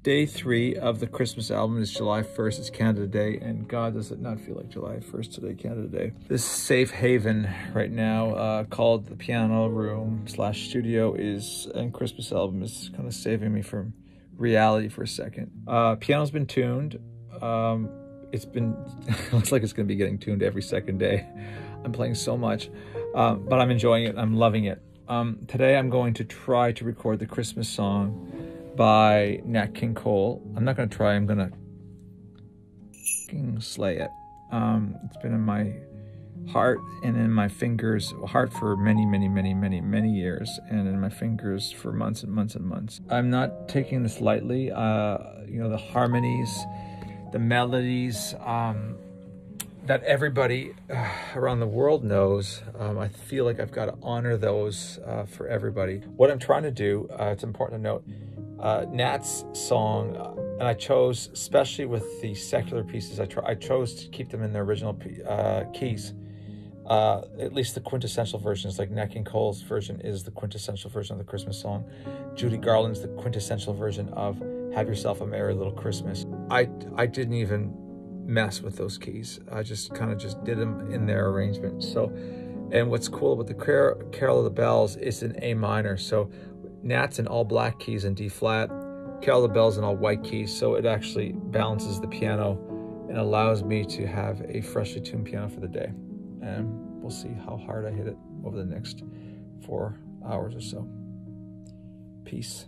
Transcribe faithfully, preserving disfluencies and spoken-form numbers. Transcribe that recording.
Day three of the Christmas album is July first. It's Canada Day, and God, does it not feel like July first today, Canada Day. This safe haven right now uh, called the piano room slash studio is, and Christmas album is kind of saving me from reality for a second. Uh, piano's been tuned. Um, it's been, looks like it's gonna be getting tuned every second day. I'm playing so much, um, but I'm enjoying it. I'm loving it. Um, today I'm going to try to record the Christmas song by Nat King Cole. I'm not gonna try, I'm gonna slay it. Um, it's been in my heart and in my fingers, heart for many, many, many, many, many years, and in my fingers for months and months and months. I'm not taking this lightly. Uh, you know, the harmonies, the melodies um, that everybody uh, around the world knows. Um, I feel like I've gotta honor those uh, for everybody. What I'm trying to do, uh, it's important to note, Uh, Nat's song, and I chose, especially with the secular pieces, I, try, I chose to keep them in their original uh, keys. Uh, at least the quintessential versions, like Nat King Cole's version is the quintessential version of the Christmas song. Judy Garland's the quintessential version of Have Yourself a Merry Little Christmas. I, I didn't even mess with those keys. I just kind of just did them in their arrangement. So, and what's cool about the Car Carol of the Bells is in A minor. So Nat's in all black keys and D flat, Carol of the Bells in all white keys, so it actually balances the piano and allows me to have a freshly tuned piano for the day. And we'll see how hard I hit it over the next four hours or so. Peace.